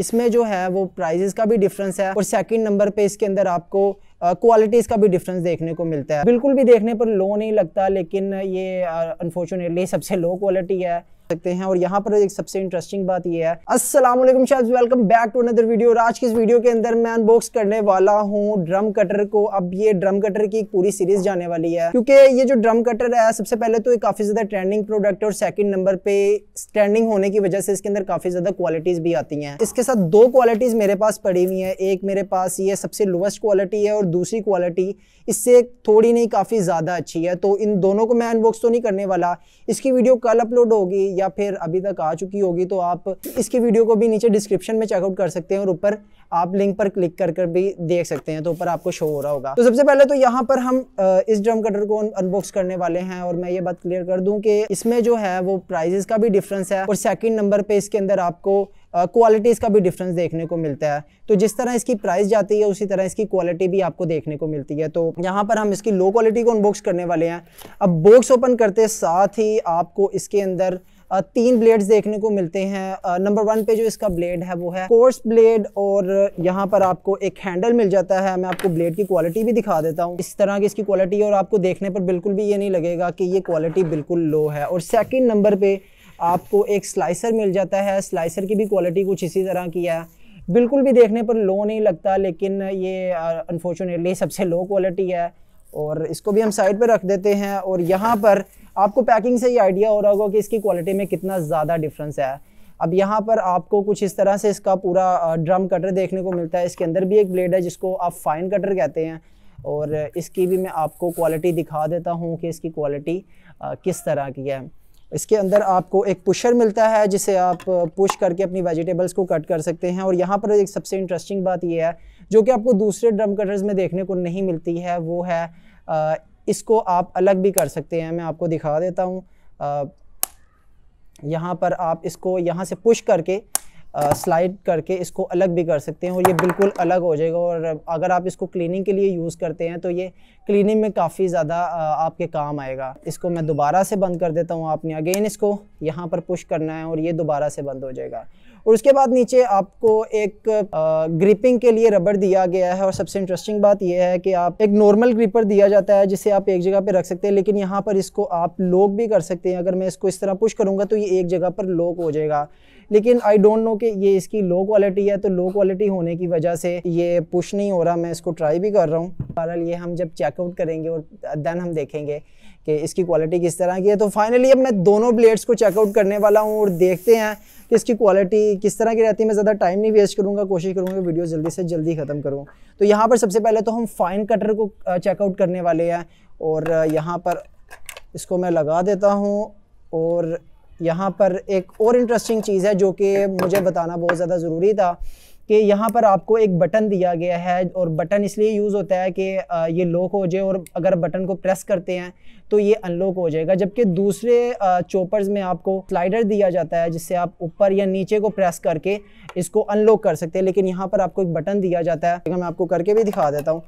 इसमें जो है वो प्राइजेस का भी डिफरेंस है और सेकंड नंबर पे इसके अंदर आपको क्वालिटीज़ का भी डिफरेंस देखने को मिलता है। बिल्कुल भी देखने पर लो नहीं लगता, लेकिन ये अनफॉर्चुनेटली सबसे लो क्वालिटी है सकते हैं। और यहाँ पर एक सबसे इंटरेस्टिंग बात ये है। अस्सलामुअलैकुम शायद, welcome back to another video. आज की इस वीडियो के अंदर मैं अनबॉक्स करने वाला हूँ ड्रम कटर को। अब ये ड्रम कटर की एक पूरी सीरीज जाने वाली है, क्योंकि ये जो ड्रम कटर है सबसे पहले तो ये काफी ज्यादा ट्रेंडिंग प्रोडक्ट है और सेकंड नंबर पे ट्रेंडिंग होने की वजह से इसके अंदर काफी ज्यादा क्वालिटीज भी आती है। इसके साथ दो क्वालिटीज मेरे पास पड़ी हुई है, एक मेरे पास ये सबसे लोएस्ट क्वालिटी है और दूसरी क्वालिटी इससे थोड़ी नहीं काफी ज्यादा अच्छी है। तो इन दोनों को मैं अनबॉक्स तो नहीं करने वाला, इसकी वीडियो कल अपलोड होगी या फिर अभी तक आ चुकी होगी, तो आप इसकी वीडियो को भी नीचे डिस्क्रिप्शन में चेकआउट कर सकते हैं और ऊपर आप लिंक पर क्लिक कर भी देख सकते हैं, तो ऊपर आपको शो हो रहा होगा। तो सबसे पहले तो यहाँ पर हम इस ड्रम कटर को अनबॉक्स करने वाले हैं और मैं ये बात क्लियर कर दूं कि इसमें जो है वो प्राइजेस का भी डिफरेंस है और सेकंड नंबर पे इसके अंदर आपको क्वालिटीज़ का भी डिफरेंस देखने को मिलता है। तो जिस तरह इसकी प्राइस जाती है उसी तरह इसकी क्वालिटी भी आपको देखने को मिलती है। तो यहाँ पर हम इसकी लो क्वालिटी को अनबॉक्स करने वाले हैं। अब बॉक्स ओपन करते साथ ही आपको इसके अंदर तीन ब्लेड्स देखने को मिलते हैं। नंबर वन पे जो इसका ब्लेड है वो है कोर्स ब्लेड और यहाँ पर आपको एक हैंडल मिल जाता है। मैं आपको ब्लेड की क्वालिटी भी दिखा देता हूँ, इस तरह की इसकी क्वालिटी, और आपको देखने पर बिल्कुल भी ये नहीं लगेगा कि ये क्वालिटी बिल्कुल लो है। और सेकेंड नंबर पे आपको एक स्लाइसर मिल जाता है, स्लाइसर की भी क्वालिटी कुछ इसी तरह की है, बिल्कुल भी देखने पर लो नहीं लगता, लेकिन ये अनफॉर्चुनेटली सबसे लो क्वालिटी है। और इसको भी हम साइड पर रख देते हैं। और यहाँ पर आपको पैकिंग से ही आइडिया हो रहा होगा कि इसकी क्वालिटी में कितना ज़्यादा डिफरेंस है। अब यहाँ पर आपको कुछ इस तरह से इसका पूरा ड्रम कटर देखने को मिलता है। इसके अंदर भी एक ब्लेड है जिसको आप फाइन कटर कहते हैं, और इसकी भी मैं आपको क्वालिटी दिखा देता हूँ कि इसकी क्वालिटी किस तरह की है। इसके अंदर आपको एक पुशर मिलता है जिसे आप पुश करके अपनी वेजिटेबल्स को कट कर सकते हैं। और यहाँ पर एक सबसे इंटरेस्टिंग बात यह है जो कि आपको दूसरे ड्रम कटर्स में देखने को नहीं मिलती है, वो है इसको आप अलग भी कर सकते हैं। मैं आपको दिखा देता हूँ, यहाँ पर आप इसको यहाँ से पुश करके स्लाइड करके इसको अलग भी कर सकते हैं और ये बिल्कुल अलग हो जाएगा। और अगर आप इसको क्लीनिंग के लिए यूज़ करते हैं तो ये क्लीनिंग में काफ़ी ज़्यादा आपके काम आएगा। इसको मैं दोबारा से बंद कर देता हूँ, आपने अगेन इसको यहाँ पर पुश करना है और ये दोबारा से बंद हो जाएगा। और उसके बाद नीचे आपको एक ग्रिपिंग के लिए रबर दिया गया है। और सबसे इंटरेस्टिंग बात यह है कि आप एक नॉर्मल ग्रिपर दिया जाता है जिसे आप एक जगह पर रख सकते हैं, लेकिन यहाँ पर इसको आप लॉक भी कर सकते हैं। अगर मैं इसको इस तरह पुश करूँगा तो ये एक जगह पर लॉक हो जाएगा, लेकिन आई डोंट नो कि ये इसकी लो क्वालिटी है, तो लो क्वालिटी होने की वजह से ये पुश नहीं हो रहा। मैं इसको ट्राई भी कर रहा हूँ, बहरहाल ये हम जब चेकआउट करेंगे और देन हम देखेंगे कि इसकी क्वालिटी किस तरह की है। तो फाइनली अब मैं दोनों ब्लेड्स को चेकआउट करने वाला हूँ और देखते हैं कि इसकी क्वालिटी किस तरह की रहती है। मैं ज़्यादा टाइम नहीं वेस्ट करूँगा, कोशिश करूँगा वीडियो जल्दी से जल्दी ख़त्म करूँ। तो यहाँ पर सबसे पहले तो हम फाइन कटर को चेकआउट करने वाले हैं और यहाँ पर इसको मैं लगा देता हूँ। और यहाँ पर एक और इंटरेस्टिंग चीज़ है जो कि मुझे बताना बहुत ज़्यादा ज़रूरी था कि यहाँ पर आपको एक बटन दिया गया है, और बटन इसलिए यूज़ होता है कि ये लॉक हो जाए और अगर बटन को प्रेस करते हैं तो ये अनलॉक हो जाएगा। जबकि दूसरे चॉपर्स में आपको स्लाइडर दिया जाता है जिससे आप ऊपर या नीचे को प्रेस करके इसको अनलॉक कर सकते हैं, लेकिन यहाँ पर आपको एक बटन दिया जाता है। मैं आपको करके भी दिखा देता हूँ।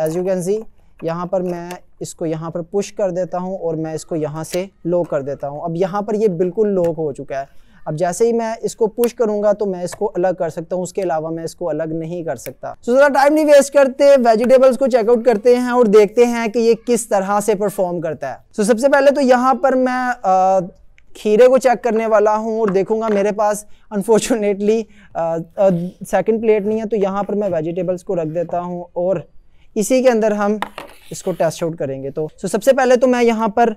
एज यू कैन सी, यहाँ पर मैं इसको यहाँ पर पुश कर देता हूँ और मैं इसको यहाँ से लॉक कर देता हूँ। अब यहाँ पर ये बिल्कुल लॉक हो चुका है। अब जैसे ही मैं इसको पुश करूँगा तो मैं इसको अलग कर सकता हूँ, उसके अलावा मैं इसको अलग नहीं कर सकता। तो ज़रा टाइम नहीं वेस्ट करते, वेजिटेबल्स को चेकआउट करते हैं और देखते हैं कि ये किस तरह से परफॉर्म करता है। तो सबसे पहले तो यहाँ पर मैं खीरे को चेक करने वाला हूँ और देखूँगा। मेरे पास अनफॉर्चुनेटली सेकेंड प्लेट नहीं है, तो यहाँ पर मैं वेजिटेबल्स को रख देता हूँ और इसी के अंदर हम इसको टेस्ट आउट करेंगे। तो सबसे पहले तो मैं यहाँ पर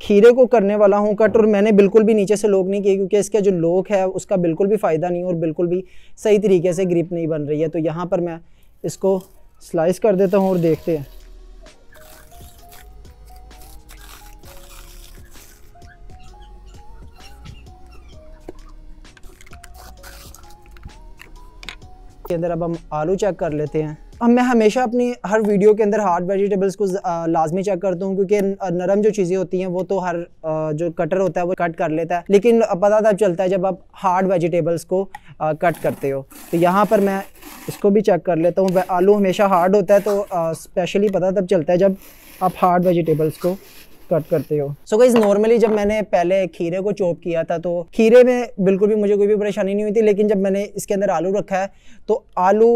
खीरे को करने वाला हूँ कट, और मैंने बिल्कुल भी नीचे से लॉक नहीं किया क्योंकि इसका जो लॉक है उसका बिल्कुल भी फ़ायदा नहीं और बिल्कुल भी सही तरीके से ग्रिप नहीं बन रही है। तो यहाँ पर मैं इसको स्लाइस कर देता हूँ और देखते हैं। के अंदर अब हम आलू चेक कर लेते हैं। अब मैं हमेशा अपनी हर वीडियो के अंदर हार्ड वेजिटेबल्स को लाजमी चेक करता हूँ, क्योंकि नरम जो चीज़ें होती हैं वो तो हर जो कटर होता है वो कट कर लेता है, लेकिन पता तब चलता है जब आप हार्ड वेजिटेबल्स को कट करते हो। तो यहाँ पर मैं इसको भी चेक कर लेता हूँ। आलू हमेशा हार्ड होता है, तो स्पेशली पता तब चलता है जब आप हार्ड वेजिटेबल्स को कट करते हो। सो गाइस नॉर्मली जब मैंने पहले खीरे को चॉप किया था तो खीरे में बिल्कुल भी मुझे कोई भी परेशानी नहीं हुई थी, लेकिन जब मैंने इसके अंदर आलू रखा है तो आलू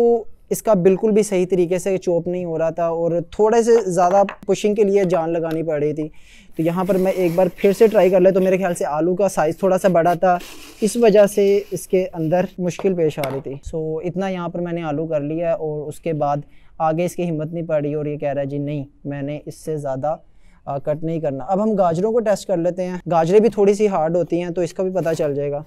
इसका बिल्कुल भी सही तरीके से चॉप नहीं हो रहा था और थोड़े से ज़्यादा पुशिंग के लिए जान लगानी पड़ रही थी। तो यहाँ पर मैं एक बार फिर से ट्राई कर ले तो मेरे ख्याल से आलू का साइज़ थोड़ा सा बड़ा था, इस वजह से इसके अंदर मुश्किल पेश आ रही थी। सो इतना यहाँ पर मैंने आलू कर लिया और उसके बाद आगे इसकी हिम्मत नहीं पड़ी और ये कह रहा है जी नहीं मैंने इससे ज़्यादा कट नहीं करना। अब हम गाजरों को टेस्ट कर लेते हैं, गाजरें भी थोड़ी सी हार्ड होती हैं तो इसका भी पता चल जाएगा।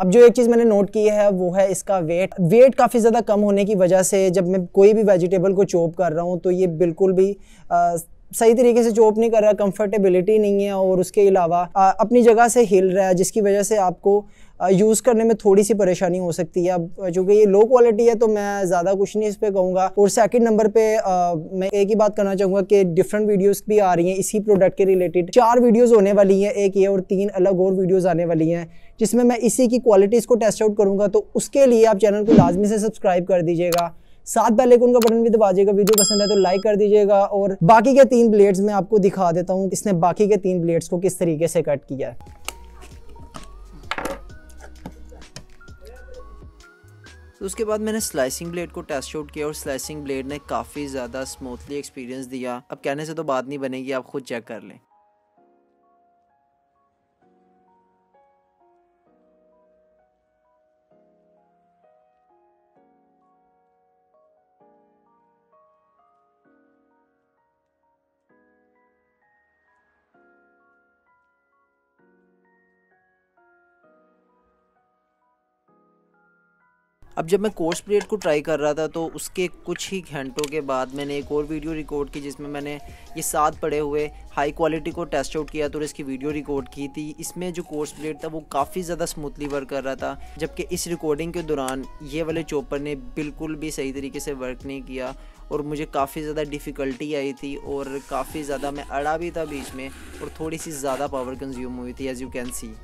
अब जो एक चीज़ मैंने नोट की है वो है इसका वेट काफ़ी ज़्यादा कम होने की वजह से जब मैं कोई भी वेजिटेबल को चॉप कर रहा हूँ तो ये बिल्कुल भी सही तरीके से चॉप नहीं कर रहा, कंफर्टेबिलिटी नहीं है और उसके अलावा अपनी जगह से हिल रहा है, जिसकी वजह से आपको यूज़ करने में थोड़ी सी परेशानी हो सकती है। अब चूँकि ये लो क्वालिटी है तो मैं ज़्यादा कुछ नहीं इस पर कहूँगा। और सेकंड नंबर पे मैं एक ही बात करना चाहूँगा कि डिफरेंट वीडियोस भी आ रही हैं इसी प्रोडक्ट के रिलेटेड, 4 वीडियोस होने वाली हैं, एक ये और 3 अलग और वीडियोस आने वाली हैं जिसमें मैं इसी की क्वालिटीज़ को टेस्ट आउट करूँगा। तो उसके लिए आप चैनल को लाजमी से सब्सक्राइब कर दीजिएगा, साथ बेल आइकन का बटन भी दबा दीजिएगा, वीडियो पसंद है तो लाइक कर दीजिएगा। और बाकी के 3 ब्लेड्स मैं आपको दिखा देता हूँ इसने बाकी के 3 ब्लेड्स को किस तरीके से कट किया है। तो उसके बाद मैंने स्लाइसिंग ब्लेड को टेस्ट आउट किया और स्लाइसिंग ब्लेड ने काफ़ी ज़्यादा स्मूथली एक्सपीरियंस दिया। अब कहने से तो बात नहीं बनेगी, आप खुद चेक कर लें। अब जब मैं कोर्स प्लेट को ट्राई कर रहा था तो उसके कुछ ही घंटों के बाद मैंने एक और वीडियो रिकॉर्ड की जिसमें मैंने ये 7 पड़े हुए हाई क्वालिटी को टेस्ट आउट किया तो इसकी वीडियो रिकॉर्ड की थी। इसमें जो कोर्स प्लेट था वो काफ़ी ज़्यादा स्मूथली वर्क कर रहा था, जबकि इस रिकॉर्डिंग के दौरान ये वाले चॉपर ने बिल्कुल भी सही तरीके से वर्क नहीं किया और मुझे काफ़ी ज़्यादा डिफ़िकल्टी आई थी और काफ़ी ज़्यादा मैं अड़ा भी था बीच में और थोड़ी सी ज़्यादा पावर कंज्यूम हुई थी एज़ यू कैन सी।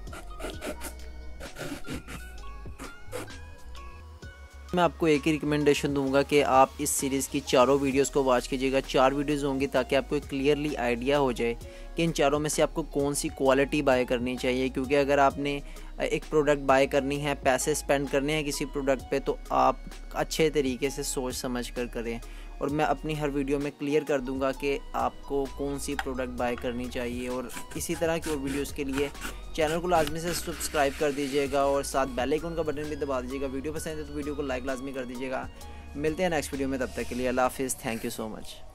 मैं आपको एक ही रिकमेंडेशन दूंगा कि आप इस सीरीज़ की 4 वीडियोस को वॉच कीजिएगा, 4 वीडियोस होंगी ताकि आपको एक क्लियरली आइडिया हो जाए कि इन 4 में से आपको कौन सी क्वालिटी बाय करनी चाहिए। क्योंकि अगर आपने एक प्रोडक्ट बाय करनी है, पैसे स्पेंड करने हैं किसी प्रोडक्ट पे, तो आप अच्छे तरीके से सोच समझ कर करें। और मैं अपनी हर वीडियो में क्लियर कर दूंगा कि आपको कौन सी प्रोडक्ट बाय करनी चाहिए। और इसी तरह की और वीडियोस के लिए चैनल को लाजमी से सब्सक्राइब कर दीजिएगा और साथ बेल आइकन का बटन भी दबा दीजिएगा। वीडियो पसंद है तो वीडियो को लाइक लाजमी कर दीजिएगा। मिलते हैं नेक्स्ट वीडियो में, तब तक के लिए अल्लाह हाफिज़, थैंक यू सो मच।